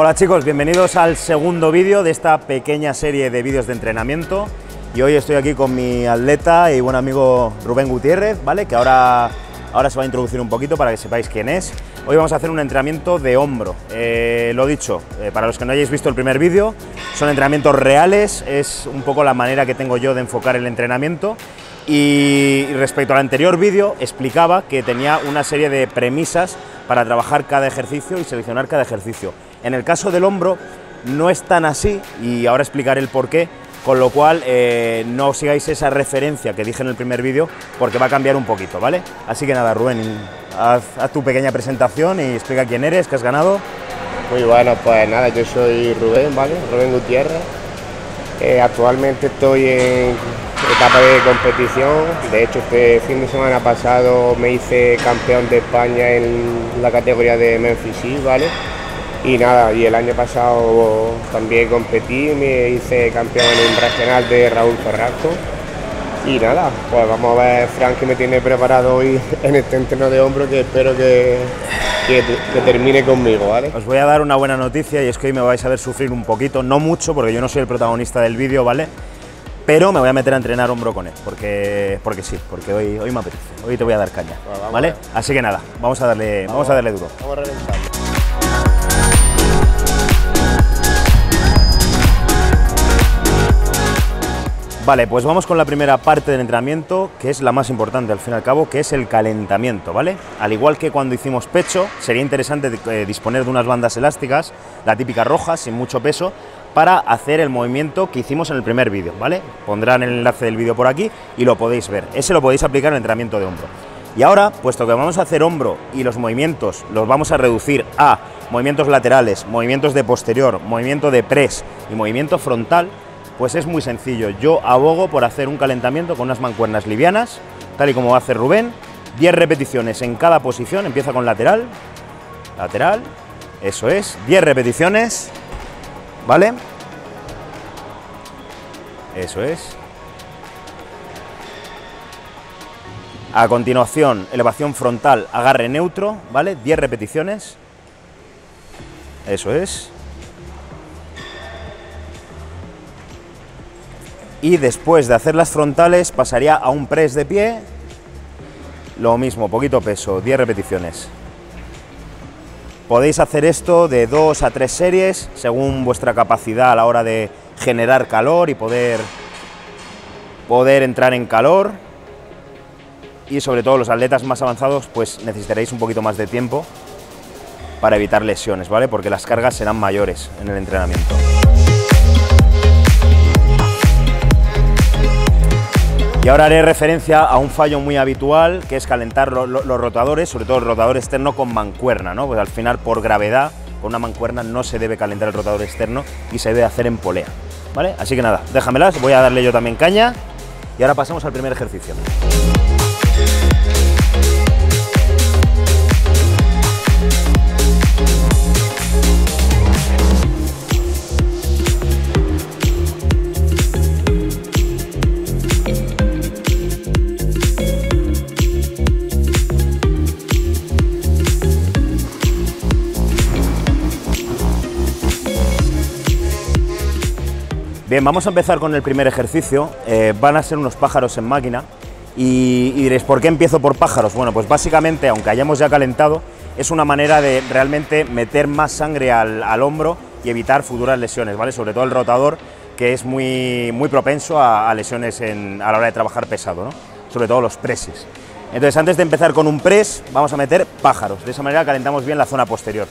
Hola chicos, bienvenidos al segundo vídeo de esta pequeña serie de vídeos de entrenamiento. Y hoy estoy aquí con mi atleta y buen amigo Rubén Gutiérrez, ¿vale? Que ahora se va a introducir un poquito para que sepáis quién es. Hoy vamos a hacer un entrenamiento de hombro. Lo dicho, para los que no hayáis visto el primer vídeo, son entrenamientos reales, es un poco la manera que tengo yo de enfocar el entrenamiento. Y respecto al anterior vídeo, explicaba que tenía una serie de premisas para trabajar cada ejercicio y seleccionar cada ejercicio. En el caso del hombro no es tan así, y ahora explicaré el porqué, con lo cual no sigáis esa referencia que dije en el primer vídeo, porque va a cambiar un poquito, ¿vale? Así que nada, Rubén, haz tu pequeña presentación y explica quién eres, qué has ganado. Muy bueno, pues nada, yo soy Rubén, ¿vale? Rubén Gutiérrez. Actualmente estoy en etapa de competición. De hecho, este fin de semana pasado me hice campeón de España en la categoría de Memphis East, ¿vale? Y nada, y el año pasado también competí, me hice campeón en un regional de Raúl Ferrato. Y nada, pues vamos a ver, Frank, que me tiene preparado hoy en este entreno de hombro, que espero que termine conmigo, ¿vale? Os voy a dar una buena noticia, y es que hoy me vais a ver sufrir un poquito, no mucho, porque yo no soy el protagonista del vídeo, ¿vale? Pero me voy a meter a entrenar hombro con él, porque sí, porque hoy me apetece, hoy te voy a dar caña, bueno, ¿vale? Así que nada, vamos a darle duro. Vamos a reventarlo. Vale, pues vamos con la primera parte del entrenamiento, que es la más importante al fin y al cabo, que es el calentamiento, ¿vale? Al igual que cuando hicimos pecho, sería interesante disponer de unas bandas elásticas, la típica roja, sin mucho peso, para hacer el movimiento que hicimos en el primer vídeo, ¿vale? Pondrán el enlace del vídeo por aquí y lo podéis ver. Ese lo podéis aplicar en el entrenamiento de hombro. Y ahora, puesto que vamos a hacer hombro y los movimientos los vamos a reducir a movimientos laterales, movimientos de posterior, movimiento de press y movimiento frontal, pues es muy sencillo. Yo abogo por hacer un calentamiento con unas mancuernas livianas, tal y como hace Rubén, 10 repeticiones en cada posición. Empieza con lateral, lateral, eso es, 10 repeticiones, ¿vale? Eso es. A continuación, elevación frontal, agarre neutro, ¿vale? 10 repeticiones, eso es. Y después de hacer las frontales pasaría a un press de pie, lo mismo, poquito peso, 10 repeticiones. Podéis hacer esto de 2 a 3 series, según vuestra capacidad a la hora de generar calor y poder entrar en calor. Y sobre todo los atletas más avanzados, pues necesitaréis un poquito más de tiempo para evitar lesiones, ¿vale? Porque las cargas serán mayores en el entrenamiento. Y ahora haré referencia a un fallo muy habitual, que es calentar los rotadores, sobre todo el rotador externo, con mancuerna, ¿no? Pues al final, por gravedad, con una mancuerna no se debe calentar el rotador externo y se debe hacer en polea, ¿vale? Así que nada, déjamelas, voy a darle yo también caña y ahora pasamos al primer ejercicio. Bien, vamos a empezar con el primer ejercicio. Van a ser unos pájaros en máquina, y diréis, ¿por qué empiezo por pájaros? Bueno, pues básicamente, aunque hayamos ya calentado, es una manera de realmente meter más sangre al hombro y evitar futuras lesiones, ¿vale? Sobre todo el rotador, que es muy propenso a lesiones a la hora de trabajar pesado, ¿no? Sobre todo los presses. Entonces, antes de empezar con un press, vamos a meter pájaros. De esa manera calentamos bien la zona posterior.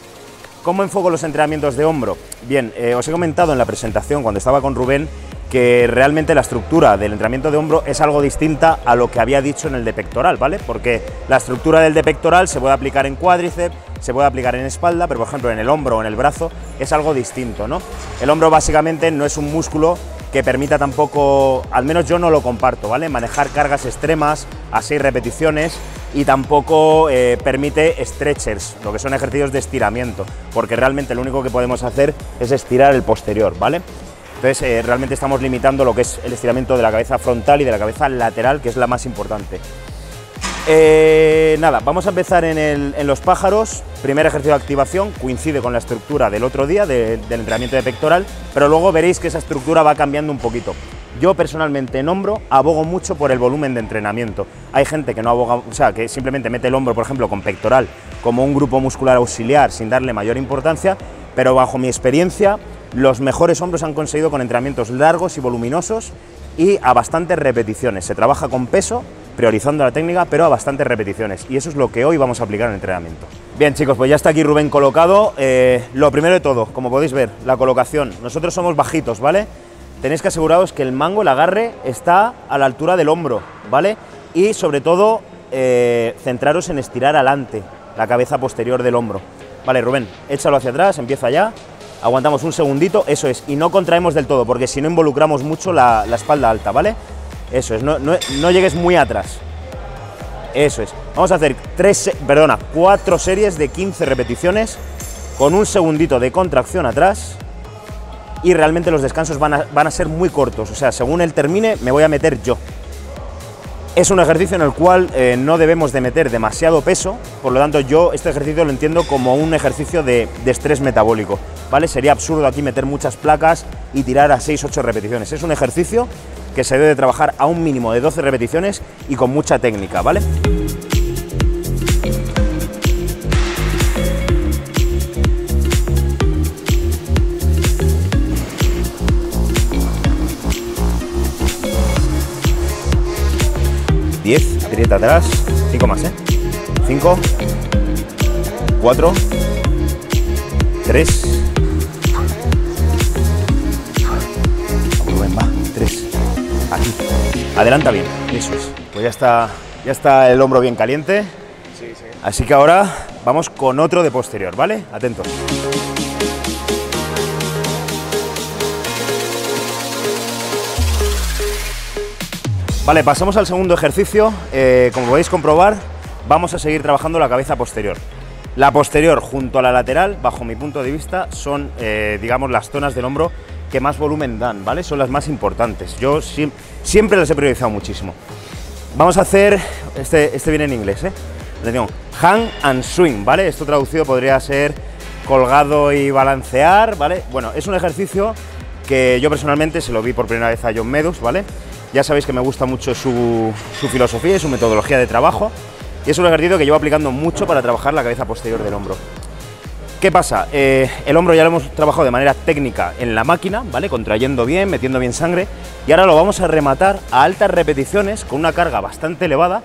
¿Cómo enfoco los entrenamientos de hombro? Bien, os he comentado en la presentación, cuando estaba con Rubén, que realmente la estructura del entrenamiento de hombro es algo distinta a lo que había dicho en el de pectoral, ¿vale? Porque la estructura del de pectoral se puede aplicar en cuádriceps, se puede aplicar en espalda, pero por ejemplo en el hombro o en el brazo es algo distinto, ¿no? El hombro básicamente no es un músculo que permita tampoco, al menos yo no lo comparto, ¿vale? Manejar cargas extremas a 6 repeticiones, y tampoco permite stretchers, lo que son ejercicios de estiramiento, porque realmente lo único que podemos hacer es estirar el posterior, ¿vale? Entonces realmente estamos limitando lo que es el estiramiento de la cabeza frontal y de la cabeza lateral, que es la más importante. Nada, vamos a empezar en los pájaros. Primer ejercicio de activación coincide con la estructura del otro día, del entrenamiento de pectoral, pero luego veréis que esa estructura va cambiando un poquito. Yo personalmente en hombro abogo mucho por el volumen de entrenamiento. Hay gente que no aboga, o sea, que simplemente mete el hombro, por ejemplo, con pectoral, como un grupo muscular auxiliar sin darle mayor importancia, pero bajo mi experiencia, los mejores hombros han conseguido con entrenamientos largos y voluminosos y a bastantes repeticiones. Se trabaja con peso, priorizando la técnica, pero a bastantes repeticiones, y eso es lo que hoy vamos a aplicar en el entrenamiento. Bien chicos, pues ya está aquí Rubén colocado. Lo primero de todo, como podéis ver, la colocación. Nosotros somos bajitos, ¿vale? Tenéis que aseguraros que el mango, el agarre, está a la altura del hombro, ¿vale? Y sobre todo, centraros en estirar adelante la cabeza posterior del hombro. Vale, Rubén, échalo hacia atrás, empieza ya, aguantamos un segundito, eso es, y no contraemos del todo, porque si no involucramos mucho la espalda alta, ¿vale? Eso es, no llegues muy atrás. Eso es. Vamos a hacer 4 series de 15 repeticiones con un segundito de contracción atrás. Y realmente los descansos van a ser muy cortos, o sea, según él termine me voy a meter yo. Es un ejercicio en el cual no debemos de meter demasiado peso, por lo tanto yo este ejercicio lo entiendo como un ejercicio de estrés metabólico, ¿vale? Sería absurdo aquí meter muchas placas y tirar a 6-8 repeticiones. Es un ejercicio que se debe de trabajar a un mínimo de 12 repeticiones y con mucha técnica, ¿vale? Aprieta atrás, 5 más, 5, 4, 3, 3, aquí, adelanta bien, eso es. Pues ya está el hombro bien caliente, sí. Así que ahora vamos con otro de posterior, ¿vale? Atentos. Vale, pasamos al segundo ejercicio. Como podéis comprobar, vamos a seguir trabajando la cabeza posterior. La posterior junto a la lateral, bajo mi punto de vista, son, digamos, las zonas del hombro que más volumen dan, ¿vale? Son las más importantes. Yo siempre las he priorizado muchísimo. Vamos a hacer, este viene en inglés, Atención, hang and swing, ¿vale? Esto traducido podría ser colgado y balancear, ¿vale? Bueno, es un ejercicio que yo personalmente se lo vi por primera vez a John Meadows, ¿vale? Ya sabéis que me gusta mucho su filosofía y su metodología de trabajo, y es un ejercicio que llevo aplicando mucho para trabajar la cabeza posterior del hombro. ¿Qué pasa? El hombro ya lo hemos trabajado de manera técnica en la máquina, ¿vale? Contrayendo bien, metiendo bien sangre, y ahora lo vamos a rematar a altas repeticiones con una carga bastante elevada,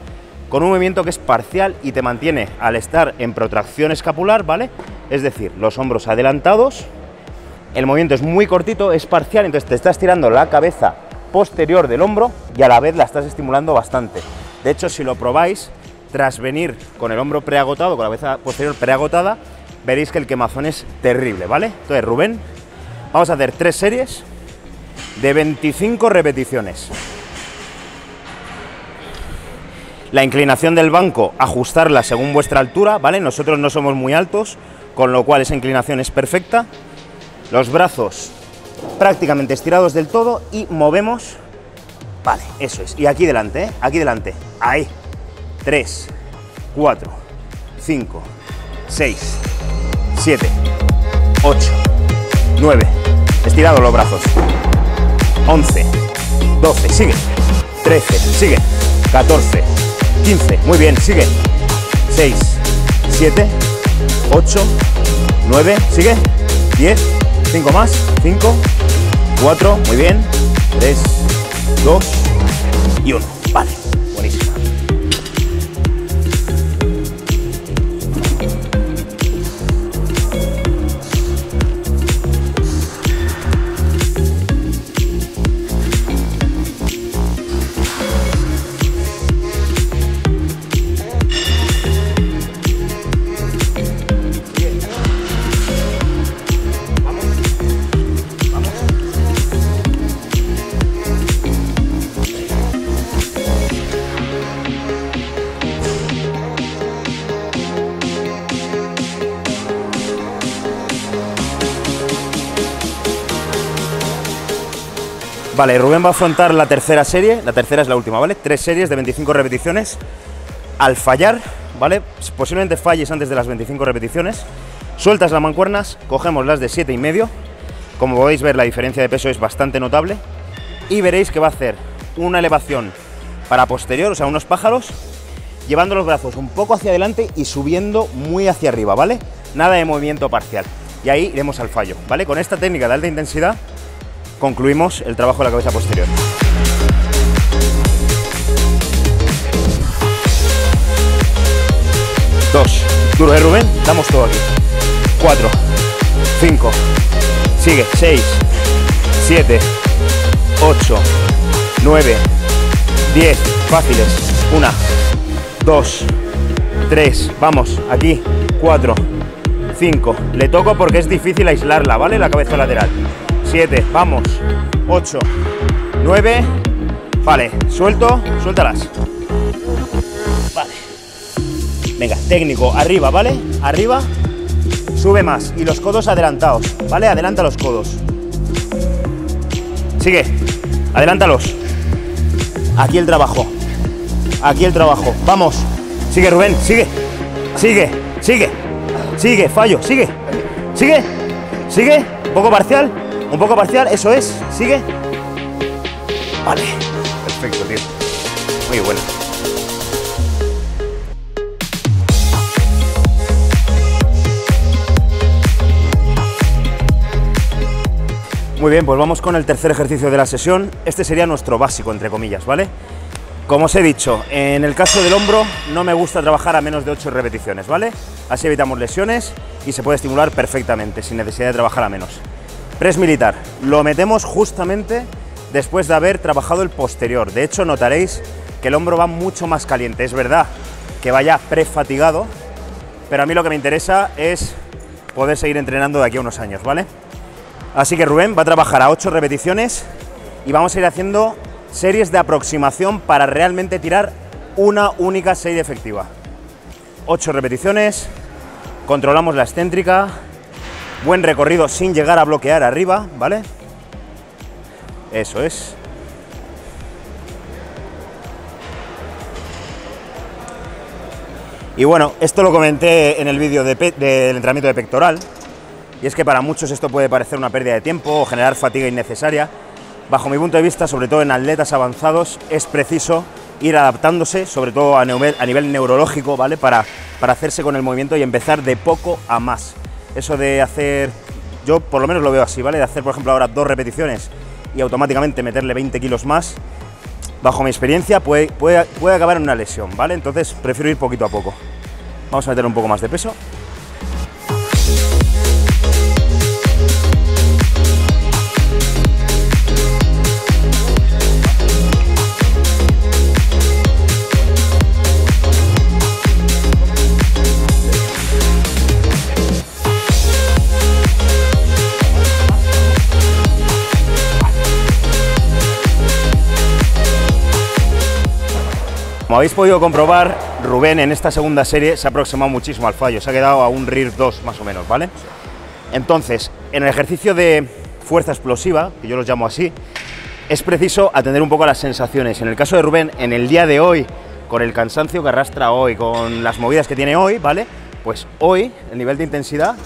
con un movimiento que es parcial y te mantiene al estar en protracción escapular, ¿vale? Es decir, los hombros adelantados, el movimiento es muy cortito, es parcial, entonces te estás tirando la cabeza posterior del hombro y a la vez la estás estimulando bastante. De hecho, si lo probáis, tras venir con el hombro preagotado, con la cabeza posterior preagotada, veréis que el quemazón es terrible, ¿vale? Entonces, Rubén, vamos a hacer 3 series de 25 repeticiones. La inclinación del banco, ajustarla según vuestra altura, ¿vale? Nosotros no somos muy altos, con lo cual esa inclinación es perfecta. Los brazos prácticamente estirados del todo y movemos, vale, eso es, y aquí delante, aquí delante, ahí, 3, 4, 5, 6, 7, 8, 9, estirados los brazos, 11, 12, sigue, 13, sigue, 14, 15, muy bien, sigue, 6, 7, 8, 9, sigue, 10, 5 más, 5, 4, muy bien, 3, 2 y 1, vale, buenísimo. Vale, Rubén va a afrontar la tercera serie, la tercera es la última, ¿vale? 3 series de 25 repeticiones. Al fallar ¿vale? Posiblemente falles antes de las 25 repeticiones. Sueltas las mancuernas, cogemos las de 7,5. Como podéis ver, la diferencia de peso es bastante notable. Y veréis que va a hacer una elevación para posterior, o sea, unos pájaros, llevando los brazos un poco hacia adelante y subiendo muy hacia arriba, ¿vale? Nada de movimiento parcial. Y ahí iremos al fallo, ¿vale? Con esta técnica de alta intensidad concluimos el trabajo de la cabeza posterior. Dos. Duro de Rubén, damos todo aquí. 4, 5, sigue, 6, 7, 8, 9, 10, fáciles, 1, 2, 3, vamos, aquí, 4, 5, le toco porque es difícil aislarla, ¿vale? La cabeza lateral, 7, vamos, 8, 9, vale, suelto, suéltalas, vale, venga, técnico, arriba, ¿vale? Arriba, sube más y los codos adelantados, ¿vale? Adelanta los codos, sigue, adelántalos. Aquí el trabajo, aquí el trabajo, vamos, sigue Rubén, sigue, sigue, sigue, sigue, fallo, sigue, sigue, sigue, un poco parcial, eso es, sigue, vale, perfecto tío, muy bueno. Muy bien, pues vamos con el tercer ejercicio de la sesión. Este sería nuestro básico, entre comillas, ¿vale? Como os he dicho, en el caso del hombro no me gusta trabajar a menos de 8 repeticiones, ¿vale? Así evitamos lesiones y se puede estimular perfectamente, sin necesidad de trabajar a menos. Press militar, lo metemos justamente después de haber trabajado el posterior. De hecho, notaréis que el hombro va mucho más caliente. Es verdad que vaya prefatigado, pero a mí lo que me interesa es poder seguir entrenando de aquí a unos años, ¿vale? Así que Rubén va a trabajar a 8 repeticiones y vamos a ir haciendo series de aproximación para realmente tirar una única serie efectiva. 8 repeticiones, controlamos la excéntrica, buen recorrido sin llegar a bloquear arriba, ¿vale? Eso es. Y bueno, esto lo comenté en el vídeo del entrenamiento de pectoral. Y es que para muchos esto puede parecer una pérdida de tiempo o generar fatiga innecesaria. Bajo mi punto de vista, sobre todo en atletas avanzados, es preciso ir adaptándose, sobre todo a nivel neurológico, ¿vale? Para hacerse con el movimiento y empezar de poco a más. Eso de hacer, yo por lo menos lo veo así, ¿vale? De hacer, por ejemplo, ahora 2 repeticiones y automáticamente meterle 20 kilos más, bajo mi experiencia puede acabar en una lesión, ¿vale? Entonces prefiero ir poquito a poco. Vamos a meter un poco más de peso. Como habéis podido comprobar, Rubén en esta segunda serie se ha aproximado muchísimo al fallo, se ha quedado a un RIR 2 más o menos, ¿vale? Entonces, en el ejercicio de fuerza explosiva, que yo los llamo así, es preciso atender un poco a las sensaciones. En el caso de Rubén, en el día de hoy, con el cansancio que arrastra hoy, con las movidas que tiene hoy, ¿vale? Pues hoy, el nivel de intensidad,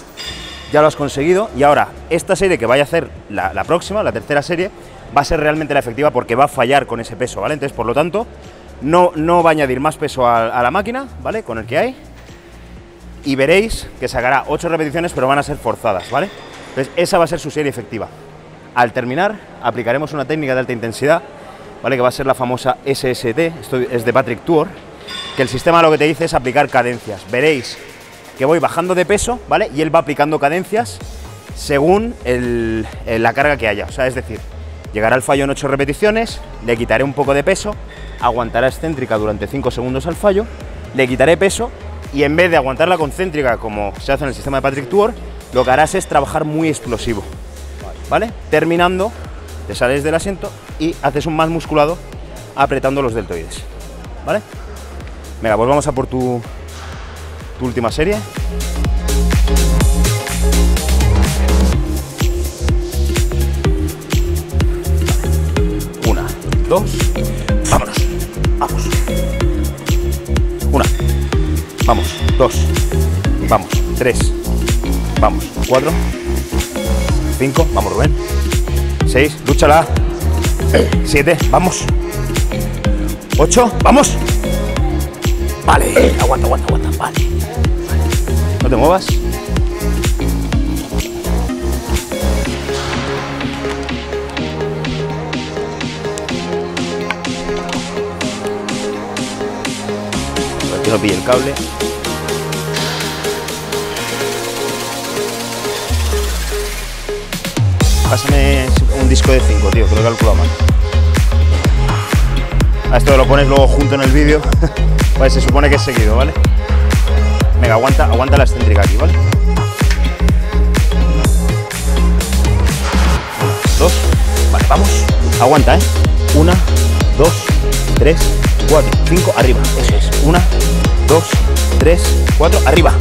ya lo has conseguido y ahora, esta serie que vaya a hacer la próxima, la tercera serie, va a ser realmente la efectiva porque va a fallar con ese peso, ¿vale? Entonces, por lo tanto, no va a añadir más peso a la máquina, ¿vale? Con el que hay. Y veréis que sacará 8 repeticiones, pero van a ser forzadas, ¿vale? Entonces, esa va a ser su serie efectiva. Al terminar, aplicaremos una técnica de alta intensidad, ¿vale? Que va a ser la famosa SST, esto es de Patrick Tour, que el sistema lo que te dice es aplicar cadencias. Veréis que voy bajando de peso, ¿vale? Y él va aplicando cadencias según la carga que haya. O sea, es decir, llegará al fallo en 8 repeticiones, le quitaré un poco de peso, aguantará excéntrica durante 5 segundos al fallo, le quitaré peso y en vez de aguantarla con céntrica como se hace en el sistema de Patrick Tour, lo que harás es trabajar muy explosivo, ¿vale? Terminando, te sales del asiento y haces un más musculado apretando los deltoides, ¿vale? Venga, pues vamos a por tu última serie. Una, dos, vámonos. Vamos. Una. Vamos. 2, vamos, 3, vamos, 4, 5, vamos Rubén, 6, dúchala, 7, vamos, 8, vamos, vale, aguanta, aguanta, aguanta, vale, no te muevas. Que no pille el cable. Pásame un disco de 5, tío, que lo he calculado mal. A esto lo pones luego junto en el vídeo. Vale, se supone que es seguido, ¿vale? Venga, aguanta, aguanta la excéntrica aquí, ¿vale? 2, vale, vamos. Aguanta, ¿eh? 1, 2, 3, 4, 5, arriba. Eso es. 1, 2, 3, 4, arriba.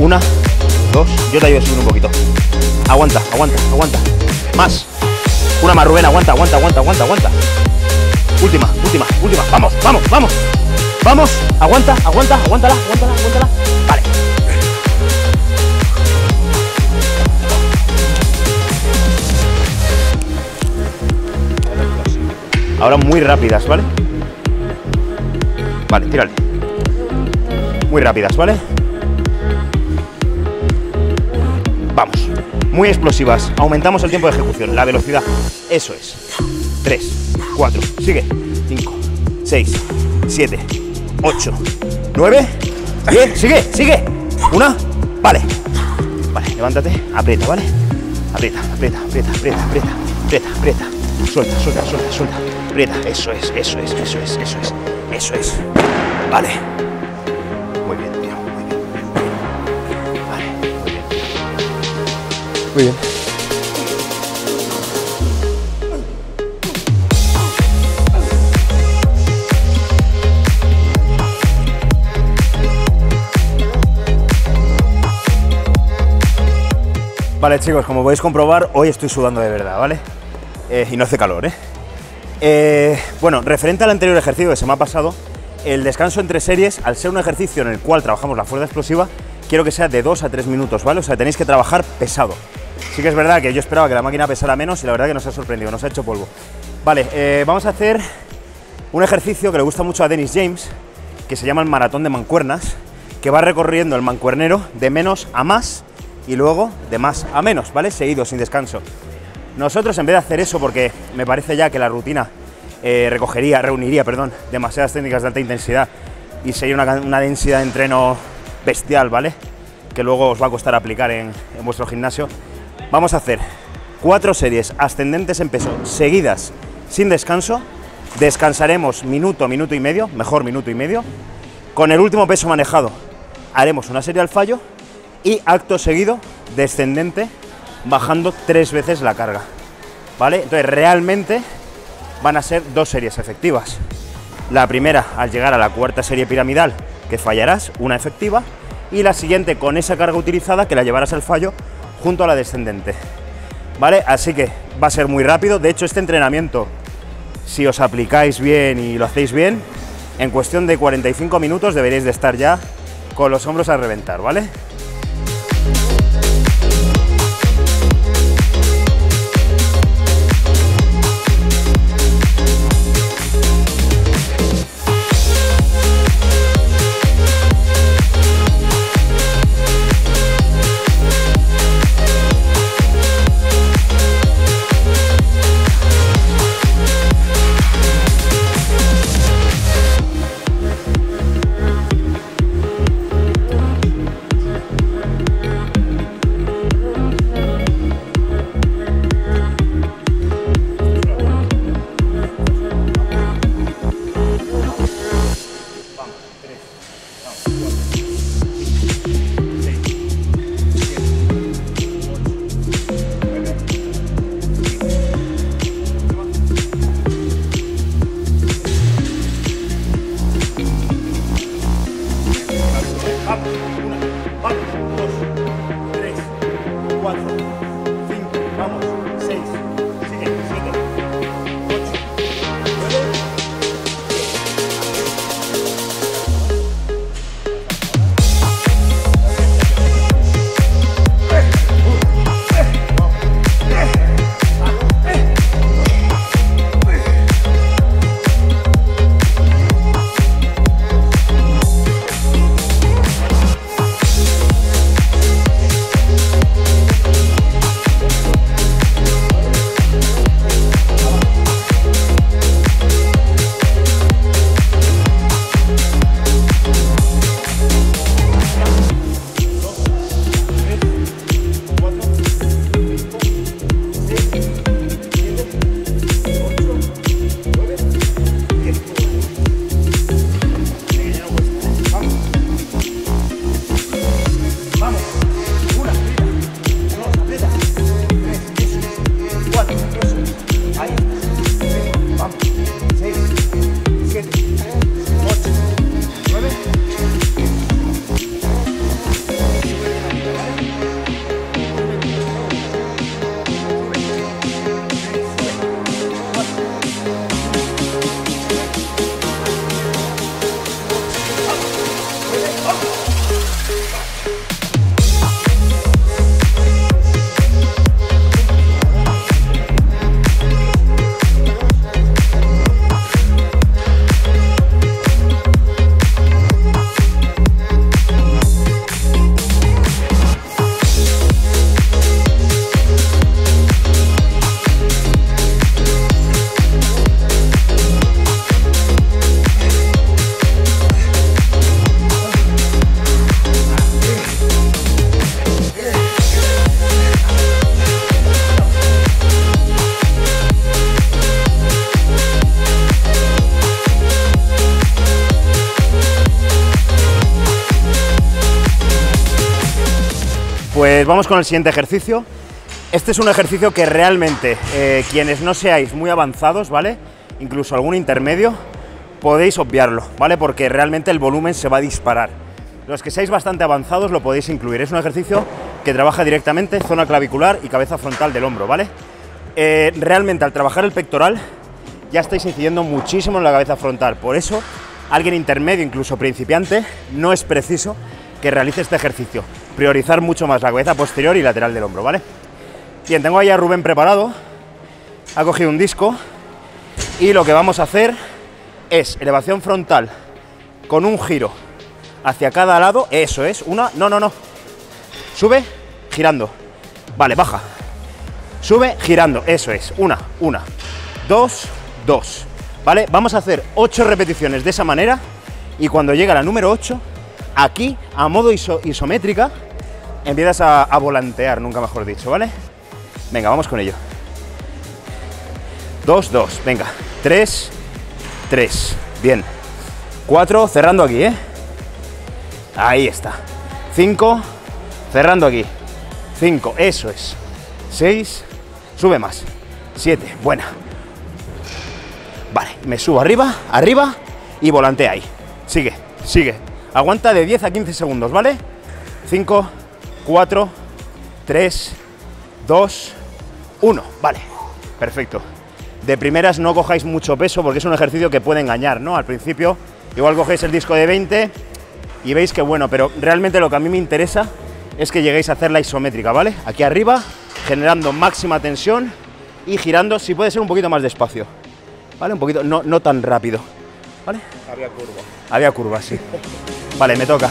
1, 2, yo te ayudo a subir un poquito. Aguanta, aguanta, aguanta. Más. Una más, Rubén, aguanta, aguanta, aguanta, aguanta, aguanta. Última, última, última. Vamos, vamos, vamos. Vamos, aguanta, aguanta, aguántala, aguántala, aguántala. Vale. Ahora muy rápidas, ¿vale? Vale, tírale. Muy rápidas, ¿vale? Vamos. Muy explosivas. Aumentamos el tiempo de ejecución, la velocidad. Eso es. 3, 4, sigue. 5, 6, 7, 8, 9, 10. Sigue, sigue. 1, vale. Vale, levántate. Aprieta, ¿vale? Aprieta, aprieta, aprieta, aprieta, aprieta, aprieta, aprieta. Suelta, suelta, suelta, suelta. Aprieta. Eso es, eso es, eso es, eso es. Eso es. Vale. Muy bien, tío. Muy bien. Vale. Muy bien. Muy bien. Vale, chicos, como podéis comprobar, hoy estoy sudando de verdad, ¿vale? Y no hace calor, ¿eh? Bueno, referente al anterior ejercicio que se me ha pasado, el descanso entre series, al ser un ejercicio en el cual trabajamos la fuerza explosiva, quiero que sea de 2 a 3 minutos, ¿vale? O sea, tenéis que trabajar pesado. Sí que es verdad que yo esperaba que la máquina pesara menos y la verdad que nos ha sorprendido, nos ha hecho polvo. Vale, vamos a hacer un ejercicio que le gusta mucho a Dennis James, que se llama el maratón de mancuernas, que va recorriendo el mancuernero de menos a más y luego de más a menos, ¿vale? Seguido, sin descanso. Nosotros, en vez de hacer eso, porque me parece ya que la rutina reuniría demasiadas técnicas de alta intensidad y sería una densidad de entreno bestial, ¿vale? Que luego os va a costar aplicar en vuestro gimnasio. Vamos a hacer 4 series ascendentes en peso seguidas sin descanso. Descansaremos minuto, minuto y medio, mejor minuto y medio. Con el último peso manejado haremos una serie al fallo y acto seguido descendente, bajando 3 veces la carga, ¿vale? Entonces realmente van a ser 2 series efectivas. La primera al llegar a la 4ª serie piramidal, que fallarás, una efectiva, y la siguiente con esa carga utilizada que la llevarás al fallo junto a la descendente, ¿vale? Así que va a ser muy rápido. De hecho, este entrenamiento, si os aplicáis bien y lo hacéis bien, en cuestión de 45 minutos deberéis de estar ya con los hombros a reventar, ¿vale? Pues vamos con el siguiente ejercicio. Este es un ejercicio que realmente quienes no seáis muy avanzados, ¿vale? Incluso algún intermedio, podéis obviarlo, ¿vale? Porque realmente el volumen se va a disparar. Los que seáis bastante avanzados lo podéis incluir. Es un ejercicio que trabaja directamente zona clavicular y cabeza frontal del hombro, ¿vale? Realmente al trabajar el pectoral ya estáis incidiendo muchísimo en la cabeza frontal. Por eso, alguien intermedio, incluso principiante, no es preciso que realice este ejercicio. Priorizar mucho más la cabeza posterior y lateral del hombro, ¿vale? Bien, tengo ahí a Rubén preparado. Ha cogido un disco y lo que vamos a hacer es elevación frontal con un giro hacia cada lado. Eso es, una, no. Sube, girando. Vale, baja. Sube, girando. Eso es, una, dos. ¿Vale? Vamos a hacer 8 repeticiones de esa manera y cuando llega la número 8, aquí, a modo isométrica, empiezas a volantear, nunca mejor dicho, ¿vale? Venga, vamos con ello. 2, venga. 3, bien. 4, cerrando aquí, ¿eh? Ahí está. 5, cerrando aquí. 5, eso es. 6, sube más. 7, buena. Vale, me subo arriba y volantea ahí. Sigue. Aguanta de 10 a 15 segundos, ¿vale? 5, 4, 3, 2, 1. Vale, perfecto. De primeras no cojáis mucho peso porque es un ejercicio que puede engañar, ¿no? Al principio igual cogéis el disco de 20 y veis que bueno, pero realmente lo que a mí me interesa es que lleguéis a hacer la isométrica, ¿vale? Aquí arriba, generando máxima tensión y girando, si puede ser un poquito más despacio. ¿Vale? Un poquito, no tan rápido, ¿vale? Había curva, sí. Vale, me toca.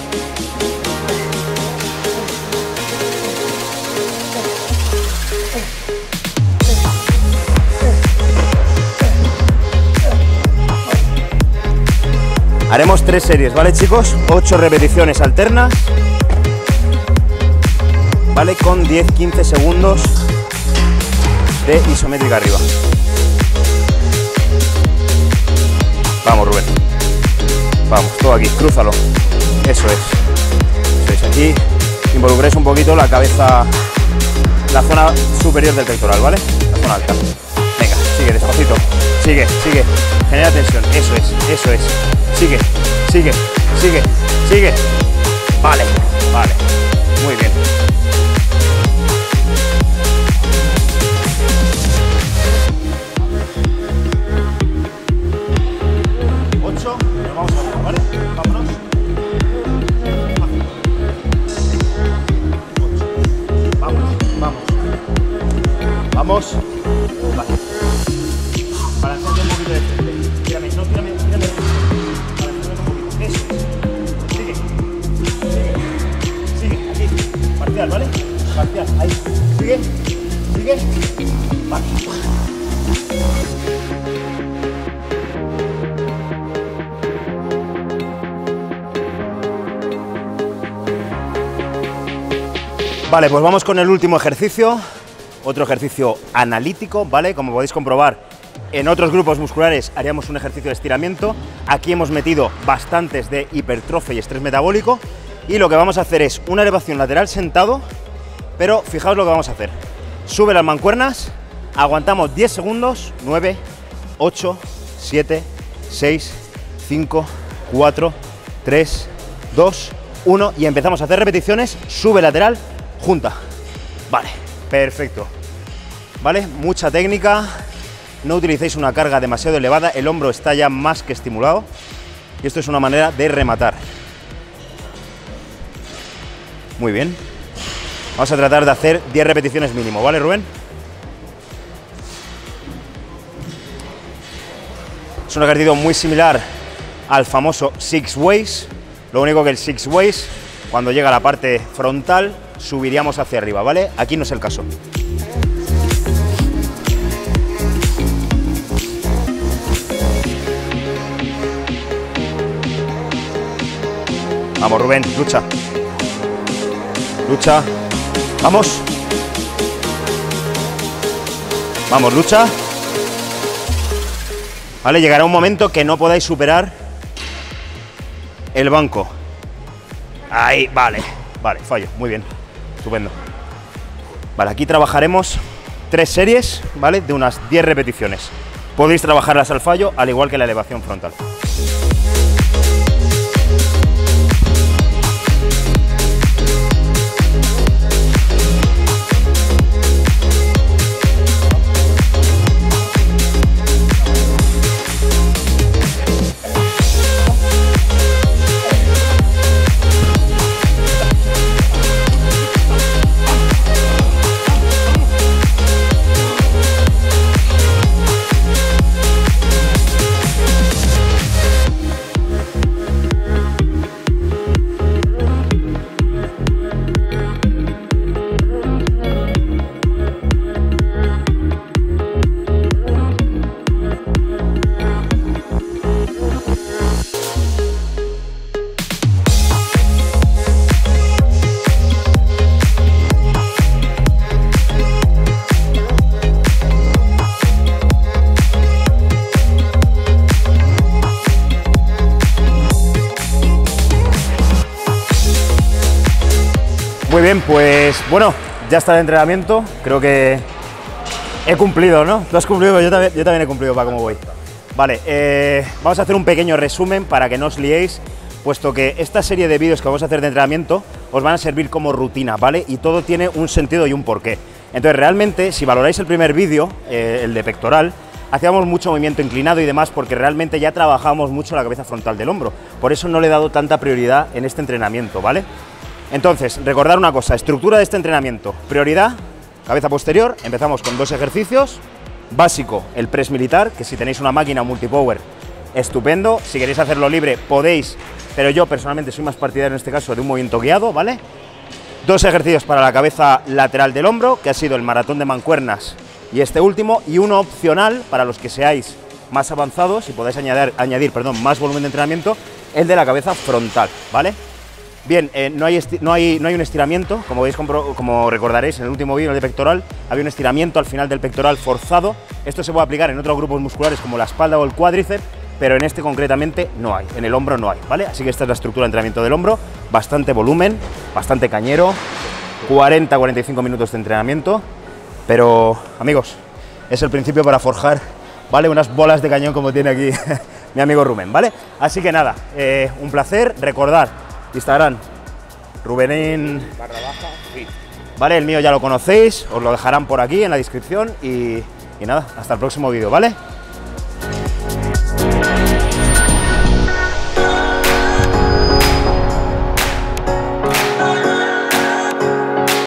Haremos 3 series, ¿vale, chicos? 8 repeticiones alternas, ¿vale? Con 10-15 segundos de isométrica arriba. Vamos, Rubén. Vamos, todo aquí, crúzalo. Eso es. Eso es. Aquí involucréis un poquito la cabeza, la zona superior del pectoral, ¿vale? La zona alta. Venga, sigue, despacito. Sigue. Genera tensión. Eso es. Sigue. Vale. Muy bien. Vamos. Vale. Para hacerte un poquito de frente. Tírame. Para hacerte un poquito. Eso. Sigue. Aquí. Parcial, ¿vale? Parcial. Ahí. Sigue. Vale. Vale, pues vamos con el último ejercicio. Otro ejercicio analítico, ¿vale? Como podéis comprobar, en otros grupos musculares haríamos un ejercicio de estiramiento. Aquí hemos metido bastantes de hipertrofia y estrés metabólico. Y lo que vamos a hacer es una elevación lateral sentado, pero fijaos lo que vamos a hacer. Sube las mancuernas, aguantamos 10 segundos, 9, 8, 7, 6, 5, 4, 3, 2, 1 y empezamos a hacer repeticiones, sube lateral, junta. Vale. Perfecto, ¿vale? Mucha técnica, no utilicéis una carga demasiado elevada, el hombro está ya más que estimulado y esto es una manera de rematar. Muy bien, vamos a tratar de hacer 10 repeticiones mínimo, ¿vale, Rubén? Es un ejercicio muy similar al famoso Six Ways, lo único que el Six Ways, cuando llega a la parte frontal, subiríamos hacia arriba, ¿vale? Aquí no es el caso. Vamos, Rubén, lucha, vamos, lucha. Vale, llegará un momento que no podáis superar el banco. Ahí, vale, fallo, muy bien. Estupendo. Vale, aquí trabajaremos 3 series, ¿vale?, de unas 10 repeticiones. Podéis trabajarlas al fallo, al igual que la elevación frontal. Muy bien, pues bueno, ya está el entrenamiento, creo que he cumplido, ¿no? ¿Lo has cumplido? Yo también he cumplido, para cómo voy. Vale, vamos a hacer un pequeño resumen para que no os liéis, puesto que esta serie de vídeos que vamos a hacer de entrenamiento os van a servir como rutina, ¿vale? Y todo tiene un sentido y un porqué. Entonces, realmente, si valoráis el primer vídeo, el de pectoral, hacíamos mucho movimiento inclinado y demás porque realmente ya trabajábamos mucho la cabeza frontal del hombro. Por eso no le he dado tanta prioridad en este entrenamiento, ¿vale? Entonces, recordar una cosa, estructura de este entrenamiento, prioridad, cabeza posterior, empezamos con 2 ejercicios, básico, el press militar, que si tenéis una máquina o multipower, estupendo, si queréis hacerlo libre, podéis, pero yo personalmente soy más partidario en este caso de un movimiento guiado, ¿vale? 2 ejercicios para la cabeza lateral del hombro, que ha sido el maratón de mancuernas y este último, y uno opcional para los que seáis más avanzados y podáis añadir, más volumen de entrenamiento, el de la cabeza frontal, ¿vale? Bien, no hay un estiramiento, como veis, como recordaréis en el último vídeo, el de pectoral, había un estiramiento al final del pectoral forzado. Esto se puede aplicar en otros grupos musculares como la espalda o el cuádriceps, pero en este concretamente no hay, en el hombro no hay, ¿vale? Así que esta es la estructura de entrenamiento del hombro, bastante volumen, bastante cañero, 40-45 minutos de entrenamiento, pero, amigos, es el principio para forjar, ¿vale?, unas bolas de cañón como tiene aquí mi amigo Rubén, ¿vale? Así que nada, un placer, recordar Instagram, Rubenín_fit. Vale, el mío ya lo conocéis, os lo dejarán por aquí en la descripción y nada, hasta el próximo vídeo, ¿vale?